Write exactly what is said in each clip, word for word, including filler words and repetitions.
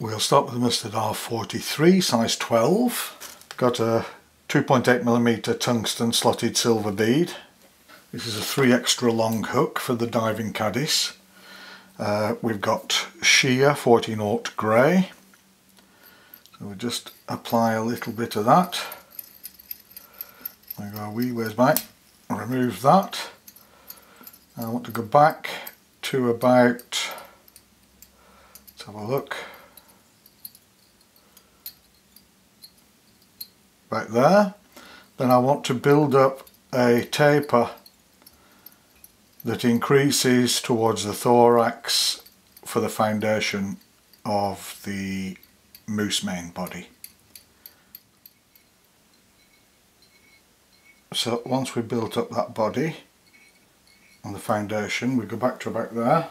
We'll start with the Mustad R forty-three, size twelve. I've got a two point eight millimeter tungsten slotted silver bead. This is a three extra long hook for the diving caddis. Uh, we've got sheer fourteen aught grey. So we just apply a little bit of that. There we go, wee, where's my? Remove that. I want to go back to about, let's have a look, right there. Then I want to build up a taper that increases towards the thorax for the foundation of the moose mane body. So once we built up that body on the foundation, we go back to about there.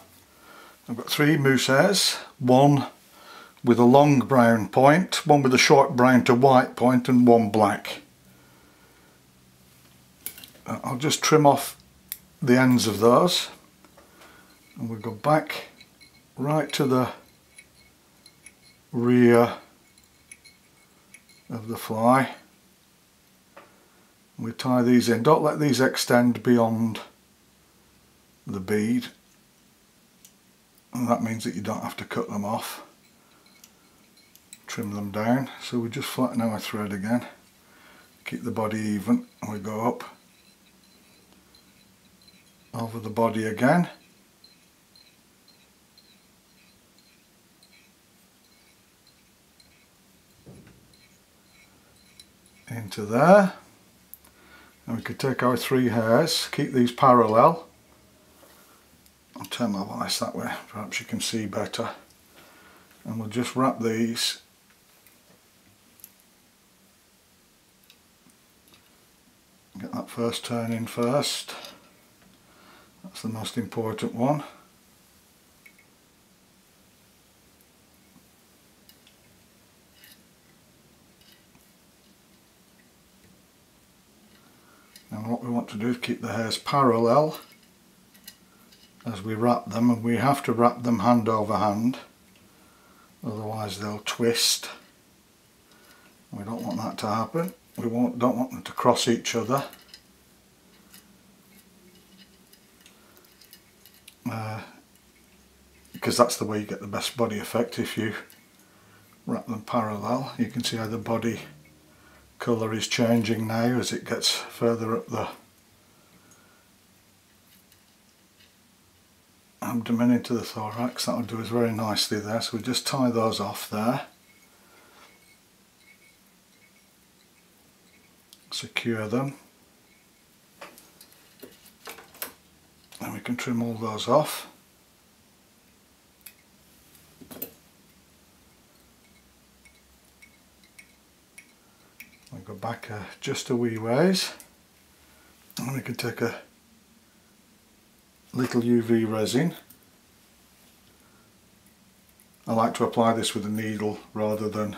I've got three moose hairs, one with a long brown point, one with a short brown to white point, and one black. I'll just trim off the ends of those, and we'll go back right to the rear of the fly. We tie these in, don't let these extend beyond the bead, and that means that you don't have to cut them off. Trim them down, so we just flatten our thread again, keep the body even, and we go up over the body again, into there. And we could take our three hairs, keep these parallel. I'll turn my vise that way, perhaps you can see better. And we'll just wrap these . Get that first turn in first. That's the most important one. And what we want to do is keep the hairs parallel as we wrap them, and we have to wrap them hand over hand, otherwise they'll twist. We don't want that to happen. We won't, don't want them to cross each other. Uh, because that's the way you get the best body effect, if you wrap them parallel. You can see how the body colour is changing now as it gets further up the abdomen into the thorax. That'll do us very nicely there, so we just tie those off there. Secure them. And we can trim all those off. We'll go back uh, just a wee ways, and we can take a little U V resin. I like to apply this with a needle rather than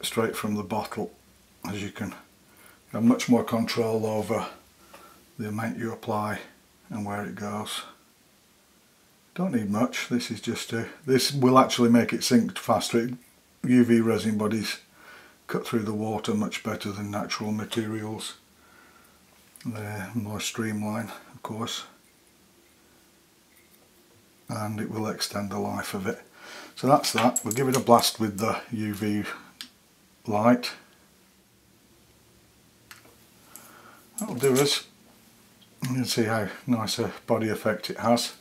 straight from the bottle, as you can have much more control over the amount you apply and where it goes. Don't need much, this is just a, this will actually make it sink faster. U V resin bodies cut through the water much better than natural materials. They're more streamlined, of course, and it will extend the life of it. So that's that. We'll give it a blast with the U V light. That'll do us. You can see how nice a body effect it has.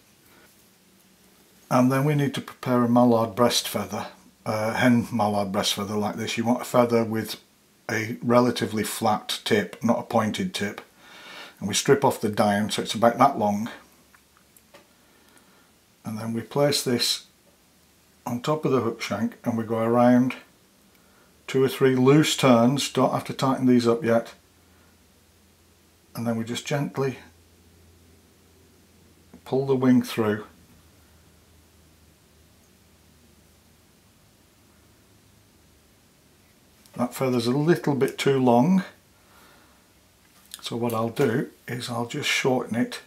And then we need to prepare a mallard breast feather, uh, hen mallard breast feather like this. You want a feather with a relatively flat tip, not a pointed tip. And we strip off the down, so it's about that long. And then we place this on top of the hook shank, and we go around two or three loose turns. Don't have to tighten these up yet. And then we just gently pull the wing through, that feather's a little bit too long, so what I'll do is I'll just shorten it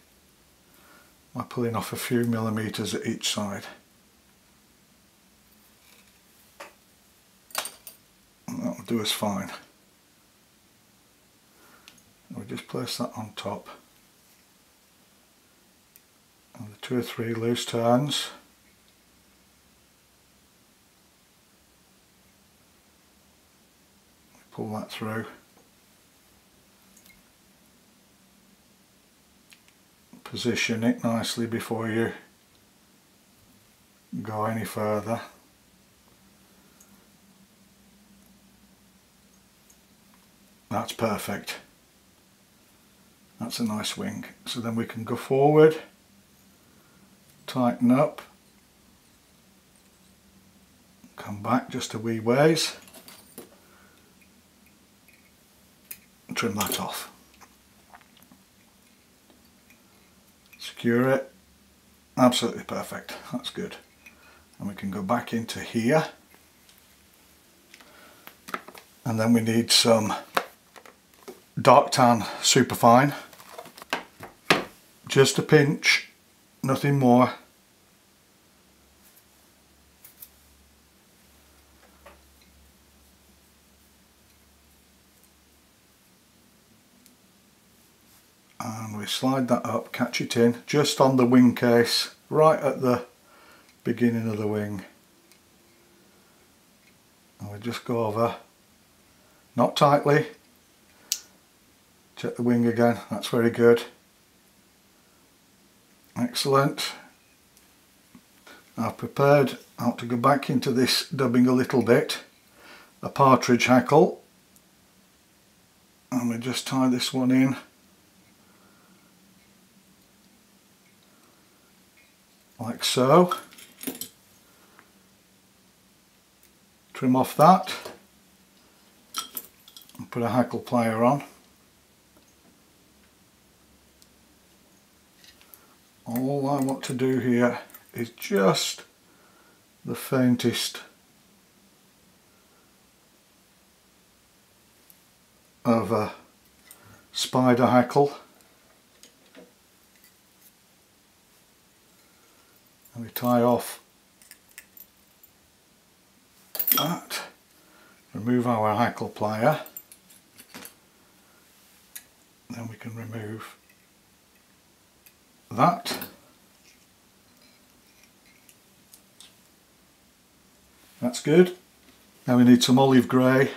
by pulling off a few millimetres at each side. will do us fine. And we just place that on top. And the two or three loose turns. Pull that through. Position it nicely before you go any further. That's perfect. That's a nice wing. So then we can go forward, tighten up, come back just a wee ways. Trim that off. Secure it. Absolutely perfect. That's good. And we can go back into here. And then we need some dark tan superfine. Just a pinch, nothing more. Slide that up, catch it in, just on the wing case, right at the beginning of the wing. And we just go over, not tightly, check the wing again, that's very good. Excellent. I've prepared how to go back into this dubbing a little bit, a partridge hackle. And we just tie this one in. Like so. Trim off that and put a hackle plier on. All I want to do here is just the faintest of a spider hackle. And we tie off that, remove our hackle plier, then we can remove that, that's good. Now we need some olive grey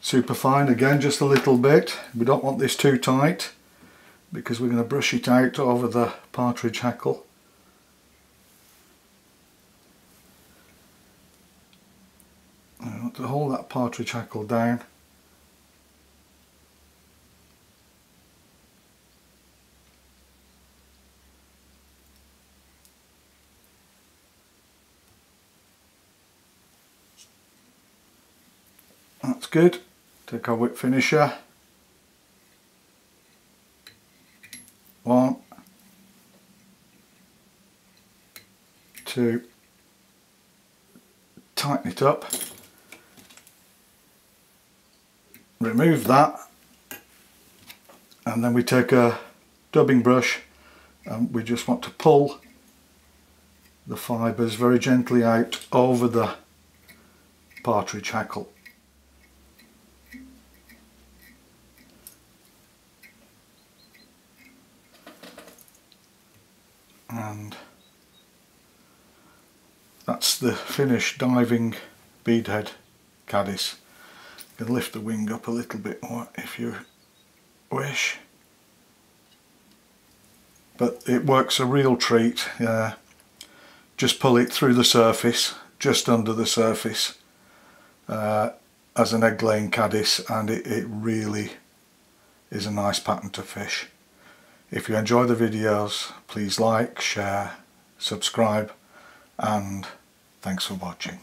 superfine, again just a little bit, we don't want this too tight, because we're going to brush it out over the partridge hackle. I want to hold that partridge hackle down. That's good. Take our whip finisher. One, two, tighten it up, remove that, and then we take a dubbing brush and we just want to pull the fibres very gently out over the partridge hackle. And that's the finished diving beadhead caddis. You can lift the wing up a little bit more if you wish. But it works a real treat. Uh, just pull it through the surface, just under the surface, uh, as an egg laying caddis, and it, it really is a nice pattern to fish. If you enjoy the videos, please like, share, subscribe, and thanks for watching.